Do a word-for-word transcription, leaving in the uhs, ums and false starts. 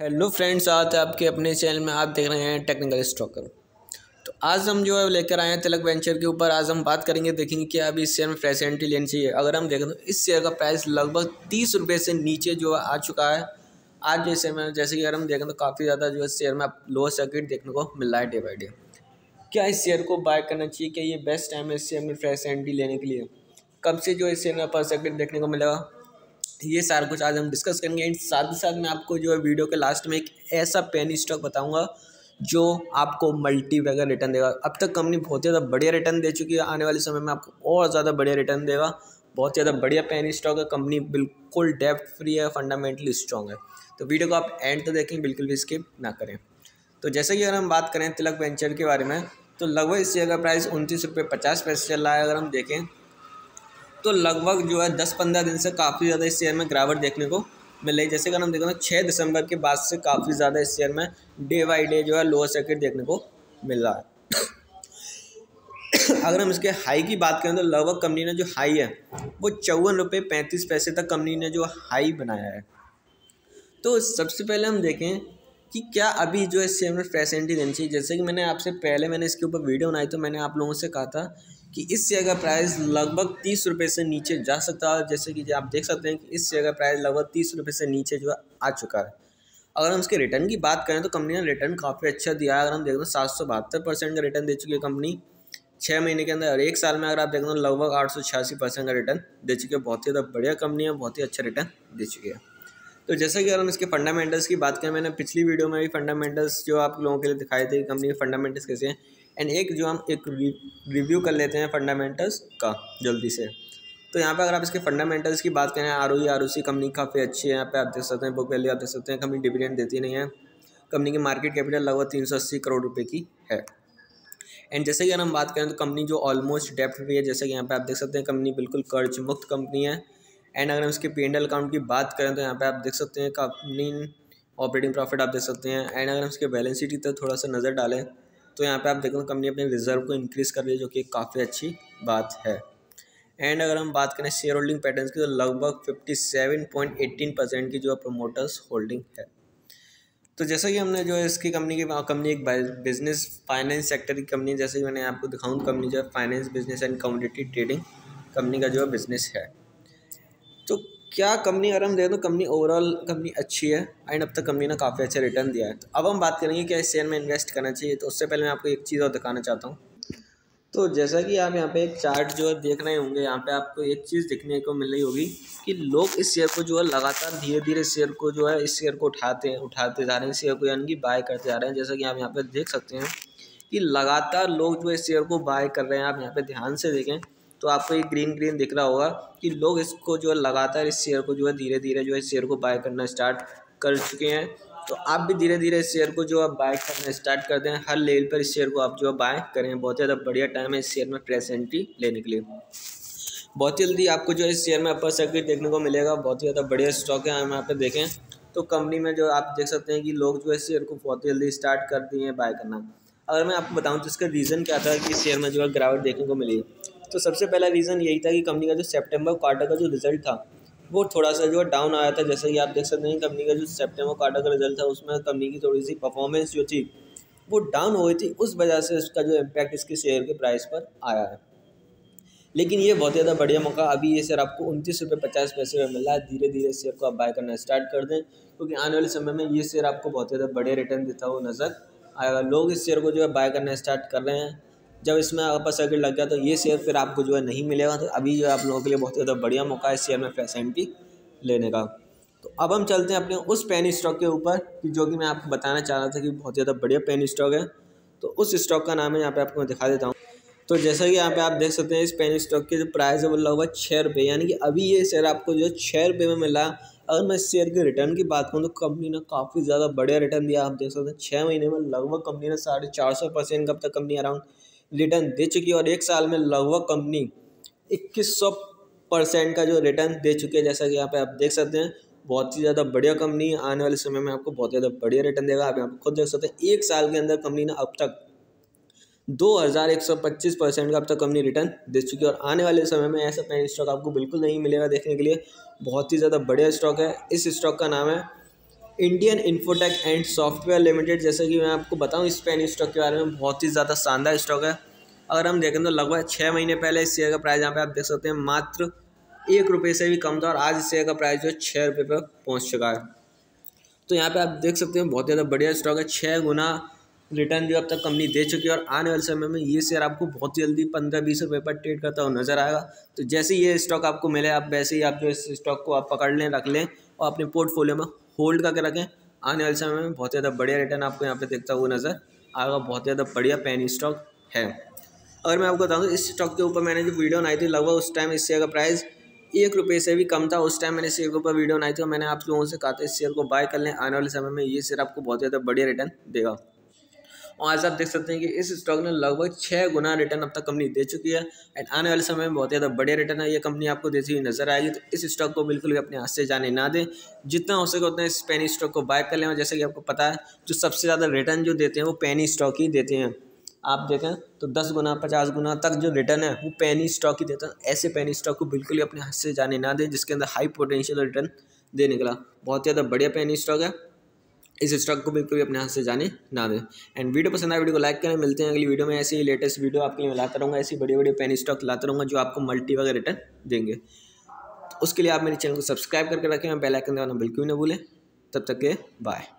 Hello friends, आज आपके अपने चैनल में आप देख रहे हैं टेक्निकल स्टॉकर। तो आज हम जो है लेकर आए हैं तिलक वेंचर के ऊपर। आज हम बात करेंगे, देखेंगे कि अभी इस शेयर में फ्रेश एंट्री लेनी चाहिए। अगर हम देखें तो इस शेयर का प्राइस लगभग तीस रुपये से नीचे जो है आ चुका है। आज जैसे में जैसे कि अगर हम देखें तो काफ़ी ज़्यादा जो है शेयर में लोअर सर्किट देखने को मिल रहा है डे बाई डे। क्या इस शेयर को बाय करना चाहिए? क्या ये बेस्ट टाइम है इस शेयर में फ्रेश एंट्री लेने के लिए? कब से जो इस शेयर में अपर सर्किट देखने को मिलेगा, ये सारा कुछ आज हम डिस्कस करेंगे। एंड साथ ही साथ मैं आपको जो है वीडियो के लास्ट में एक ऐसा पेनी स्टॉक बताऊंगा जो आपको मल्टी वैगर रिटर्न देगा। अब तक कंपनी बहुत ज़्यादा बढ़िया रिटर्न दे चुकी है, आने वाले समय में आपको और ज़्यादा बढ़िया रिटर्न देगा। बहुत ज़्यादा बढ़िया पेनी स्टॉक है, कंपनी बिल्कुल डेब्ट फ्री है, फंडामेंटली स्ट्रॉन्ग है। तो वीडियो को आप एंड तो देखें, बिल्कुल भी स्किप ना करें। तो जैसे कि अगर हम बात करें तिलक वेंचर के बारे में, तो लगभग इस शेयर का प्राइस उनतीस रुपये पचास पैसे चल रहा है। अगर हम देखें तो लगभग जो है दस पंद्रह दिन से काफ़ी ज़्यादा इस शेयर में गिरावट देखने को मिल रही है। जैसे कि हम देखते हैं छः दिसंबर के बाद से काफ़ी ज़्यादा इस शेयर में डे बाई डे जो है लोअर सर्किट देखने को मिल रहा है। अगर हम इसके हाई की बात करें तो लगभग कंपनी ने जो हाई है वो चौवन रुपये पैंतीस पैसे तक कंपनी ने जो हाई बनाया है। तो सबसे पहले हम देखें कि क्या अभी जो इस शेयर में फ्रेश एंट्री देनी चाहिए। जैसे कि मैंने आपसे पहले मैंने इसके ऊपर वीडियो बनाई तो मैंने आप लोगों से कहा था कि इस शेयर का प्राइस लगभग तीस रुपये से नीचे जा सकता है। जैसे कि आप देख सकते हैं कि इस शेयर का प्राइस लगभग तीस रुपये से नीचे जो है आ चुका है। अगर हम इसके रिटर्न की बात करें तो कंपनी ने रिटर्न काफ़ी अच्छा दिया है। अगर हम देखें तो सात सौ बहत्तर परसेंट का रिटर्न दे चुकी है कंपनी छः महीने के अंदर, और एक साल में अगर आप देखें तो लगभग आठ सौ छियासी परसेंट का रिटर्न दे चुकी है। बहुत ही ज़्यादा बढ़िया कंपनी है, बहुत ही अच्छा रिटर्न दे चुकी है। तो जैसे कि अगर हम इसके फंडामेंटल्स की बात करें, मैंने पिछली वीडियो में भी फंडामेंटल्स जो आप लोगों के लिए दिखाए थे कंपनी के फंडामेंटल्स कैसे हैं। एंड एक जो हम एक रिव्यू कर लेते हैं फंडामेंटल्स का जल्दी से। तो यहाँ पे अगर आप इसके फंडामेंटल्स की बात करें, R O E R O C company काफ़ी अच्छी है। यहाँ पे आप देख सकते हैं बुक वैल्यू आप देख सकते हैं। कंपनी डिविडेंड देती नहीं है। कंपनी की मार्केट कैपिटल लगभग तीन सौ अस्सी करोड़ रुपये की है। एंड जैसे कि अगर हम बात करें तो कंपनी जो ऑलमोस्ट डेब्ट फ्री है। जैसे कि यहाँ पे आप देख सकते हैं कंपनी बिल्कुल कर्ज मुक्त कंपनी है। एंड अगर हम इसके पी एंड एल अकाउंट की बात करें तो यहाँ पे आप देख सकते हैं कंपनी ऑपरेटिंग प्रॉफिट आप देख सकते हैं। एंड अगर हम इसके बैलेंस शीट की तरफ थोड़ा सा नज़र डालें तो यहाँ पे आप देखो कंपनी अपने रिजर्व को इंक्रीज़ कर रही है, जो कि काफ़ी अच्छी बात है। एंड अगर हम बात करें शेयर होल्डिंग पैटर्न की तो लगभग fifty seven point eighteen percent की जो प्रोमोटर्स होल्डिंग है। तो जैसा कि हमने जो है इसकी कंपनी की कंपनी एक बिजनेस फाइनेंस सेक्टर की कंपनी, जैसे कि मैंने आपको दिखाऊँ कंपनी जो है finance business and commodity trading company का जो है बिजनेस है। तो क्या कंपनी अगर हम देखें तो कंपनी ओवरऑल कंपनी अच्छी है एंड अब तक कंपनी ने काफ़ी अच्छा रिटर्न दिया है। तो अब हम बात करेंगे क्या इस शेयर में इन्वेस्ट करना चाहिए। तो उससे पहले मैं आपको एक चीज़ और दिखाना चाहता हूँ। तो जैसा कि आप यहाँ पे एक चार्ट जो है देख रहे होंगे, यहाँ पे आपको एक चीज़ देखने को मिल रही होगी कि लोग इस शेयर को जो है लगातार धीरे धीरे शेयर को जो है इस शेयर को उठाते उठाते जा रहे हैं, शेयर को यानी कि बाय करते जा रहे हैं। जैसा कि आप यहाँ पर देख सकते हैं कि लगातार लोग जो है शेयर को बाय कर रहे हैं। आप यहाँ पर ध्यान से देखें तो आपको ये ग्रीन ग्रीन दिख रहा होगा कि लोग इसको जो है लगातार इस शेयर को जो है धीरे धीरे जो है शेयर को बाय करना स्टार्ट कर चुके हैं। तो आप भी धीरे धीरे इस शेयर को जो आप बाय करना स्टार्ट कर दें। हर लेवल पर इस शेयर को आप जो है बाय करें। बहुत ज़्यादा बढ़िया टाइम है इस शेयर में फ्रेश एंट्री लेने के लिए। बहुत जल्दी आपको जो है इस शेयर में अपर सर्किट देखने को मिलेगा। बहुत ही ज़्यादा बढ़िया स्टॉक है। हम यहाँ पर देखें तो कंपनी में जो आप देख सकते हैं कि लोग जो है शेयर को बहुत जल्दी स्टार्ट कर दिए हैं बाय करना। अगर मैं आपको बताऊँ तो इसका रीज़न क्या था कि शेयर में जो है गिरावट देखने को मिली। तो सबसे पहला रीज़न यही था कि कंपनी का जो सितंबर क्वार्टर का जो रिजल्ट था वो थोड़ा सा जो डाउन आया था। जैसे कि आप देख सकते हैं कंपनी का जो सितंबर क्वार्टर का रिजल्ट था उसमें कंपनी की थोड़ी सी परफॉर्मेंस जो थी वो डाउन हुई थी। उस वजह से उसका जो इम्पैक्ट इसके शेयर के प्राइस पर आया है। लेकिन ये बहुत ज़्यादा बढ़िया मौका अभी ये शेयर आपको उनतीस रुपये पचास पैसे में मिला है। धीरे धीरे शेयर को आप बाय करना स्टार्ट कर दें, क्योंकि आने वाले समय में ये शेयर आपको बहुत ज़्यादा बढ़िया रिटर्न देता हुआ नज़र आएगा। लोग इस शेयर को जो है बाय करना स्टार्ट कर रहे हैं। जब इसमें अपर सर्किट लग गया तो ये शेयर फिर आपको जो है नहीं मिलेगा। तो अभी जो आप लोगों के लिए बहुत ज़्यादा बढ़िया मौका है इस शेयर में फ्रेश एंट्री लेने का। तो अब हम चलते हैं अपने उस पेनी स्टॉक के ऊपर कि जो कि मैं आपको बताना चाह रहा था कि बहुत ज़्यादा बढ़िया पेनी स्टॉक है। तो उस स्टॉक का नाम है, यहाँ पर आपको मैं दिखा देता हूँ। तो जैसा कि यहाँ पर आप देख सकते हैं इस पेनी स्टॉक के जो प्राइस है वो लगभग छः रुपये, यानी कि अभी ये शेयर आपको जो है छः रुपये में मिला। अगर मैं इस शेयर के रिटर्न की बात करूँ तो कंपनी ने काफ़ी ज़्यादा बढ़िया रिटर्न दिया। आप देख सकते हैं छः महीने में लगभग कंपनी ने साढ़े चार सौ परसेंट कब तक कंपनी अराउंड रिटर्न दे चुकी है, और एक साल में लगभग कंपनी इक्कीस सौ परसेंट का जो रिटर्न दे चुकी है। जैसा कि यहाँ पे आप देख सकते हैं बहुत ही ज़्यादा बढ़िया कंपनी आने वाले समय में आपको बहुत ज़्यादा बढ़िया रिटर्न देगा। आप यहाँ पे खुद देख सकते हैं एक साल के अंदर कंपनी ने अब तक दो हज़ार एक सौ पच्चीस परसेंट का अब तक कंपनी रिटर्न दे चुकी है, और आने वाले समय में ऐसा पेनी स्टॉक आपको बिल्कुल नहीं मिलेगा देखने के लिए। बहुत ही ज़्यादा बढ़िया स्टॉक है। इस स्टॉक का नाम है Indian Infotech and Software Limited, जैसे कि मैं आपको बताऊं इस पेन स्टॉक के बारे में, बहुत ही ज़्यादा शानदार स्टॉक है। अगर हम देखें तो लगभग छः महीने पहले इस शेयर का प्राइस यहाँ पे आप देख सकते हैं मात्र एक रुपये से भी कम था और आज इस शेयर का प्राइस जो है छः रुपये पर पहुँच चुका है। तो यहाँ पर आप देख सकते हैं बहुत ज़्यादा बढ़िया स्टॉक है, छः गुना रिटर्न जो अब तक कंपनी दे चुकी है और आने वाले समय में ये शेयर आपको बहुत जल्दी पंद्रह बीस रुपये पर ट्रेड करता हुआ नजर आएगा। तो जैसे ही ये स्टॉक आपको मिले आप वैसे ही आप जो इस स्टॉक को आप पकड़ लें, रख लें और अपने पोर्टफोलियो में होल्ड करके रखें। आने वाले समय में बहुत ज़्यादा बढ़िया रिटर्न आपको यहाँ पे देखता हुआ नजर आएगा। बहुत ज़्यादा बढ़िया पेनी स्टॉक है। अगर मैं आपको बताऊँ इस स्टॉक के ऊपर मैंने जो वीडियो बनाई थी लगभग उस टाइम इस शेयर का प्राइस एक रुपये से भी कम था। उस टाइम मैंने शेयर के ऊपर वीडियो बनाई थी और मैंने आप लोगों से कहा था इस शेयर को बाय कर लें, आने वाले समय में ये शेयर आपको बहुत ज़्यादा बढ़िया रिटर्न देगा। और आज आप देख सकते हैं कि इस स्टॉक ने लगभग छः गुना रिटर्न अब तक कंपनी दे चुकी है एंड आने वाले समय में बहुत ज़्यादा बढ़िया रिटर्न है ये कंपनी आपको देती हुई नजर आएगी। तो इस स्टॉक को बिल्कुल भी अपने हाथ से जाने ना दें, जितना हो सके उतना इस पेनी स्टॉक को बाय कर लें। और जैसे कि आपको पता है जो सबसे ज़्यादा रिटर्न जो देते हैं वो पेनी स्टॉक ही देते हैं। आप देखें तो दस गुना पचास गुना तक जो रिटर्न है वो पेनी स्टॉक ही देता है। ऐसे पेनी स्टॉक को बिल्कुल ही अपने हाथ से जाने ना दें जिसके अंदर हाई पोटेंशियल रिटर्न देने के लिए बहुत ज़्यादा बढ़िया पेनी स्टॉक है। इस स्टॉक को बिल्कुल भी अपने हाथ से जाने ना दें। एंड वीडियो पसंद आए वीडियो को लाइक करें। मिलते हैं अगली वीडियो में, ऐसे ही लेटेस्ट वीडियो आपके लिए मैं लाता रहूँगा, ऐसी बड़े बड़े पेनी स्टॉक लाता रहूँगा जो आपको मल्टी वगैरह रिटर्न देंगे। तो उसके लिए आप मेरे चैनल को सब्सक्राइब करके रखें और बेल आइकन दबाना बिल्कुल भी ना भूलें। तब तक के बाय।